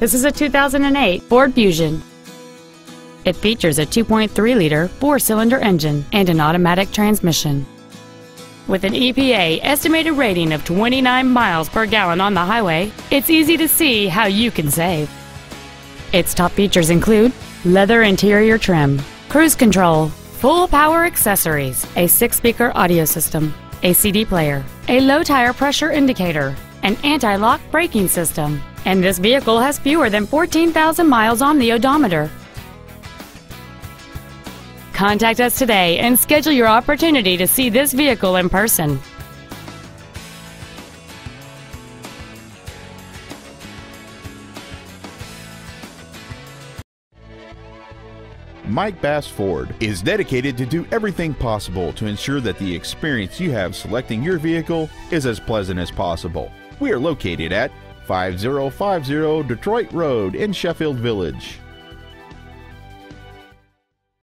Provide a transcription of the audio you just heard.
This is a 2008 Ford Fusion. It features a 2.3-liter four-cylinder engine and an automatic transmission. With an EPA estimated rating of 29 miles per gallon on the highway, it's easy to see how you can save. Its top features include leather interior trim, cruise control, full power accessories, a 6-speaker audio system, a CD player, a low tire pressure indicator, an anti-lock braking system, and this vehicle has fewer than 14,000 miles on the odometer. Contact us today and schedule your opportunity to see this vehicle in person. Mike Bass Ford is dedicated to do everything possible to ensure that the experience you have selecting your vehicle is as pleasant as possible. We are located at 5050 Detroit Road in Sheffield Village.